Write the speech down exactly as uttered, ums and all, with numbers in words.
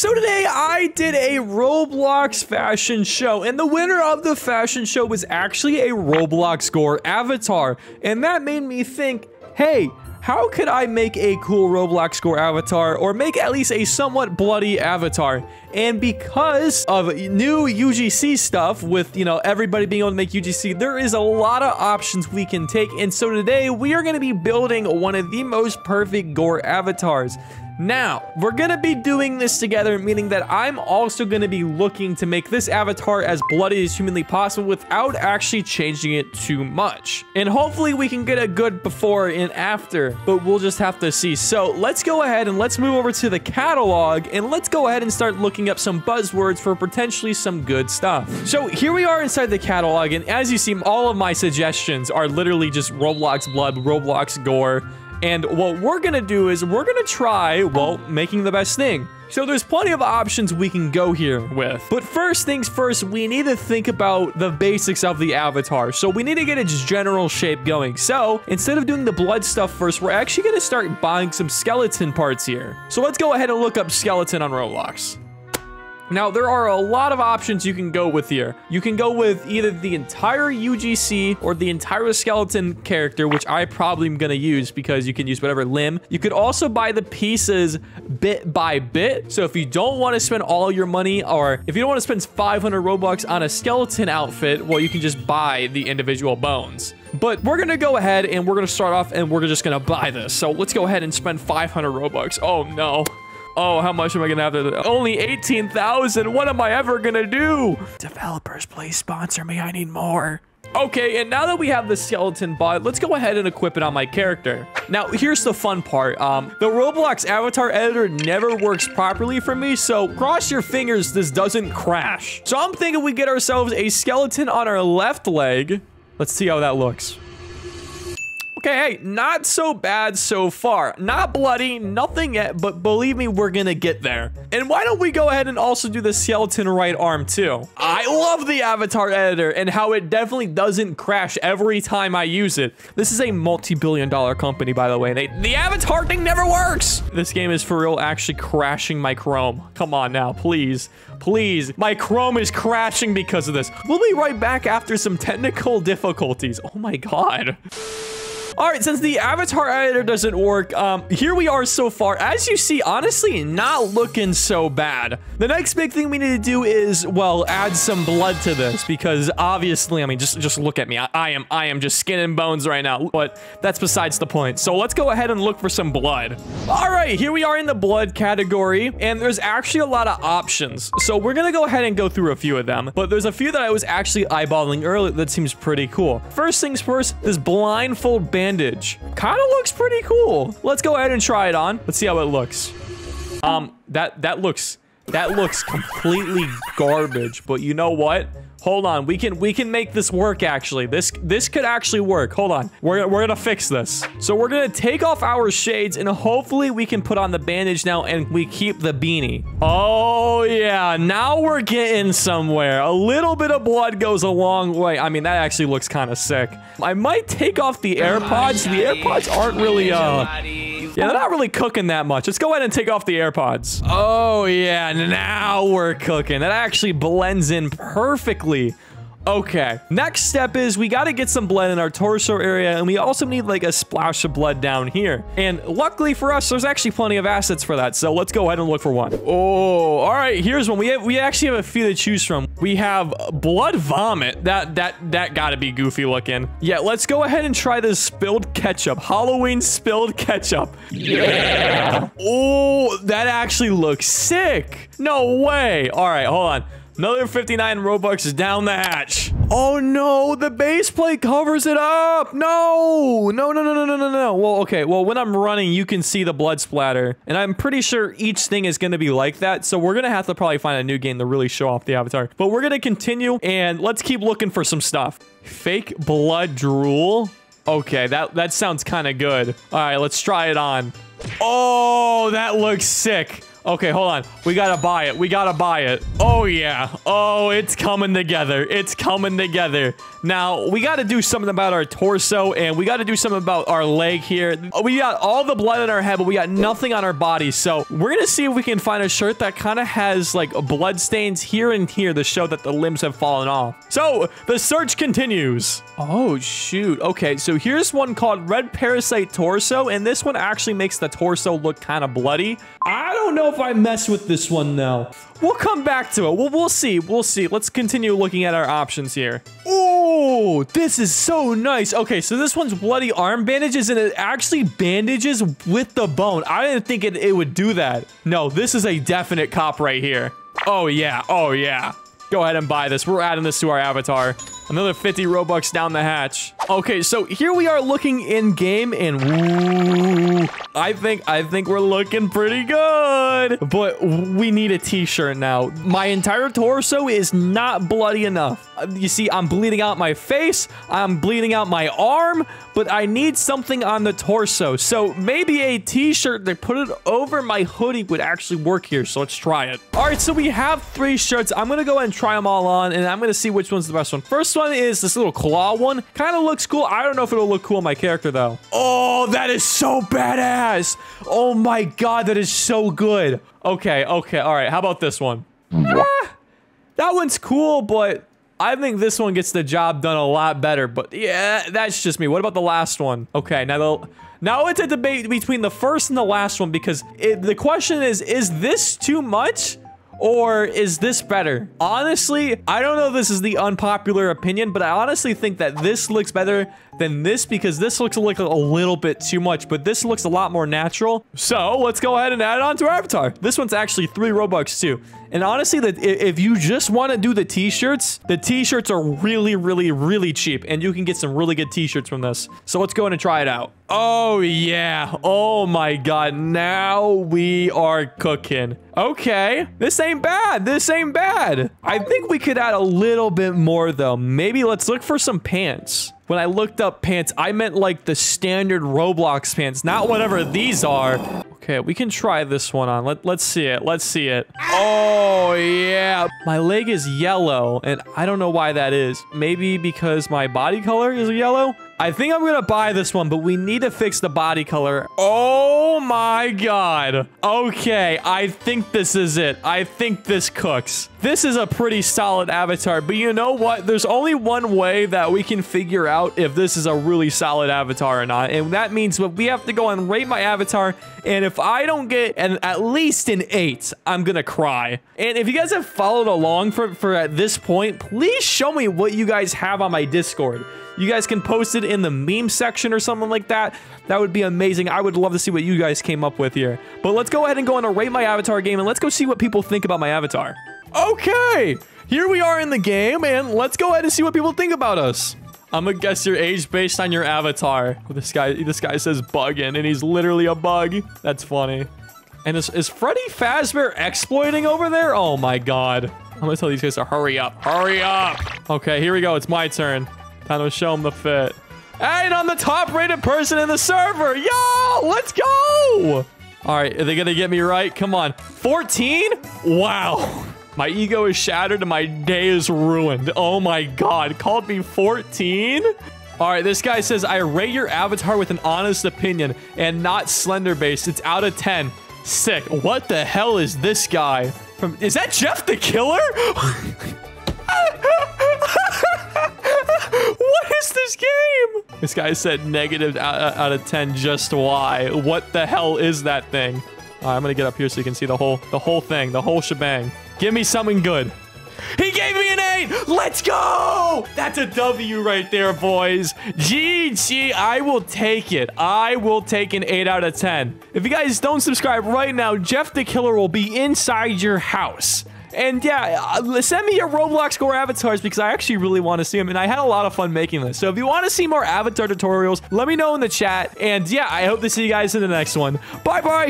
So today I did a Roblox fashion show, and the winner of the fashion show was actually a Roblox gore avatar, and that made me think, hey, how could I make a cool Roblox gore avatar, or make at least a somewhat bloody avatar? And because of new U G C stuff, with, you know, everybody being able to make U G C, there is a lot of options we can take. And so today we are going to be building one of the most perfect gore avatars. Now, we're going to be doing this together, meaning that I'm also going to be looking to make this avatar as bloody as humanly possible without actually changing it too much. And hopefully we can get a good before and after, but we'll just have to see. So let's go ahead and let's move over to the catalog, and let's go ahead and start looking up some buzzwords for potentially some good stuff. So here we are inside the catalog, and as you see, all of my suggestions are literally just Roblox blood, Roblox gore. And what we're gonna do is we're gonna try, well, making the best thing. So there's plenty of options we can go here with. But first things first, we need to think about the basics of the avatar. So we need to get its general shape going. So instead of doing the blood stuff first, we're actually gonna start buying some skeleton parts here. So let's go ahead and look up skeleton on Roblox. Now, there are a lot of options you can go with here. You can go with either the entire U G C or the entire skeleton character, which I probably am going to use because you can use whatever limb. You could also buy the pieces bit by bit. So if you don't want to spend all your money, or if you don't want to spend five hundred Robux on a skeleton outfit, well, you can just buy the individual bones. But we're going to go ahead and we're going to start off and we're just going to buy this. So let's go ahead and spend five hundred Robux. Oh, no. Oh, how much am I gonna have to? Only eighteen thousand. What am I ever gonna do? Developers, please sponsor me. I need more. Okay, and now that we have the skeleton bot, let's go ahead and equip it on my character. Now, here's the fun part. Um, the Roblox avatar editor never works properly for me, so cross your fingers this doesn't crash. So I'm thinking we get ourselves a skeleton on our left leg. Let's see how that looks. Okay, hey, not so bad so far. Not bloody, nothing yet, but believe me, we're gonna get there. And why don't we go ahead and also do the skeleton right arm too? I love the avatar editor and how it definitely doesn't crash every time I use it. This is a multi-billion dollar company, by the way. They, the avatar thing never works. This game is for real actually crashing my Chrome. Come on now, please. Please, my Chrome is crashing because of this. We'll be right back after some technical difficulties. Oh my God. All right, since the avatar editor doesn't work, um, here we are so far. As you see, honestly, not looking so bad. The next big thing we need to do is, well, add some blood to this because obviously, I mean, just, just look at me. I, I am I am just skin and bones right now, but that's besides the point. So let's go ahead and look for some blood. All right, here we are in the blood category, and there's actually a lot of options. So we're gonna go ahead and go through a few of them, but there's a few that I was actually eyeballing earlier that seems pretty cool. First things first, this blindfold band. Bandage kind of looks pretty cool. Let's go ahead and try it on. Let's see how it looks. Um, that that looks that looks completely garbage. But you know what? Hold on, we can we can make this work. Actually, this this could actually work. Hold on, we're we're gonna fix this. So we're gonna take off our shades and hopefully we can put on the bandage now and we keep the beanie. Oh yeah, now we're getting somewhere. A little bit of blood goes a long way. I mean, that actually looks kind of sick. I might take off the AirPods. The AirPods aren't really uh, yeah, they're not really cooking that much. Let's go ahead and take off the AirPods. Oh yeah, now we're cooking. That actually blends in perfectly. Okay, next step is we got to get some blood in our torso area, and we also need like a splash of blood down here. And luckily for us, there's actually plenty of assets for that. So let's go ahead and look for one. Oh, all right. Here's one. We have, we actually have a few to choose from. We have blood vomit. That that that got to be goofy looking. Yeah, let's go ahead and try this spilled ketchup. Halloween spilled ketchup. Yeah. Oh, that actually looks sick. No way. All right, hold on. Another fifty-nine Robux is down the hatch. Oh no, the base plate covers it up. No, no, no, no, no, no, no, no. Well, okay, well, when I'm running, you can see the blood splatter. And I'm pretty sure each thing is gonna be like that. So we're gonna have to probably find a new game to really show off the avatar. But we're gonna continue and let's keep looking for some stuff. Fake blood drool. Okay, that, that sounds kinda good. All right, let's try it on. Oh, that looks sick. Okay, hold on. We gotta buy it. We gotta buy it. Oh, yeah. Oh, it's coming together. It's coming together. Now, we gotta do something about our torso, and we gotta do something about our leg here. We got all the blood in our head, but we got nothing on our body, so we're gonna see if we can find a shirt that kind of has, like, blood stains here and here to show that the limbs have fallen off. So, the search continues. Oh, shoot. Okay, so here's one called Red Parasite Torso, and this one actually makes the torso look kind of bloody. I don't know if I mess with this one, though. We'll come back to it. We'll, we'll see. We'll see. Let's continue looking at our options here. Oh, this is so nice. Okay, so this one's bloody arm bandages, and it actually bandages with the bone. I didn't think it, it would do that. No, this is a definite cop right here. Oh, yeah. Oh, yeah. Go ahead and buy this. We're adding this to our avatar. Another fifty Robux down the hatch. Okay, so here we are looking in-game, and ooh, I think I think we're looking pretty good. But we need a t-shirt now. My entire torso is not bloody enough. You see, I'm bleeding out my face. I'm bleeding out my arm, but I need something on the torso. So maybe a t-shirt that put it over my hoodie would actually work here, so let's try it. All right, so we have three shirts. I'm going to go ahead and try them all on, and I'm going to see which one's the best one. First one is this little claw one. Kind of looks cool. I don't know if it'll look cool on my character, though. Oh, that is so badass. Oh, my God. That is so good. Okay, okay. All right. How about this one? Ah, that one's cool, but I think this one gets the job done a lot better. But, yeah, that's just me. What about the last one? Okay, now the... Now it's a debate between the first and the last one, because it, the question is, is this too much? Or is this better? Honestly, I don't know if this is the unpopular opinion, but I honestly think that this looks better than this, because this looks like a little bit too much, but this looks a lot more natural. So let's go ahead and add it on to our avatar. This one's actually three Robux too. And honestly, that if you just want to do the t-shirts, the t-shirts are really, really, really cheap, and you can get some really good t-shirts from this. So let's go in and try it out. Oh, yeah. Oh, my God. Now we are cooking. Okay. This ain't bad. This ain't bad. I think we could add a little bit more, though. Maybe let's look for some pants. When I looked up pants, I meant like the standard Roblox pants, not whatever these are. Okay, we can try this one on. Let, let's see it. Let's see it. Oh, yeah. My leg is yellow, and I don't know why that is. Maybe because my body color is yellow? I think I'm gonna buy this one, but we need to fix the body color. Oh my God. Okay, I think this is it. I think this cooks. This is a pretty solid avatar, but you know what? There's only one way that we can figure out if this is a really solid avatar or not, and that means we have to go and rate my avatar, and if I don't get an at least an eight, I'm gonna cry. And if you guys have followed along for, for at this point, please show me what you guys have on my Discord. You guys can post it in the meme section or something like that. That would be amazing. I would love to see what you guys came up with here. But let's go ahead and go and rate my avatar game, and let's go see what people think about my avatar. Okay, here we are in the game, and let's go ahead and see what people think about us. I'm gonna guess your age based on your avatar. Oh, this guy, this guy says buggin', and he's literally a bug. That's funny. And is, is Freddy Fazbear exploiting over there? Oh my God. I'm gonna tell these guys to hurry up. Hurry up. Okay, here we go. It's my turn. Time to show him the fit. And I'm the top rated person in the server. Yo, let's go. All right, are they gonna get me right? Come on. fourteen? Wow. My ego is shattered and my day is ruined. Oh my God. Called me fourteen? All right, this guy says, I rate your avatar with an honest opinion and not slender based. It's out of ten. Sick. What the hell is this guy? From? Is that Jeff the Killer? What is this game? This guy said negative out of ten, just why? What the hell is that thing? All right, I'm gonna get up here so you can see the whole, the whole thing, the whole shebang. Give me something good. He gave me an eight. Let's go. That's a W right there, boys. G G, I will take it. I will take an eight out of ten. If you guys don't subscribe right now, Jeff the Killer will be inside your house. And yeah, send me your Roblox Gore avatars, because I actually really want to see them, and I had a lot of fun making this. So if you want to see more avatar tutorials, let me know in the chat. And yeah, I hope to see you guys in the next one. Bye-bye!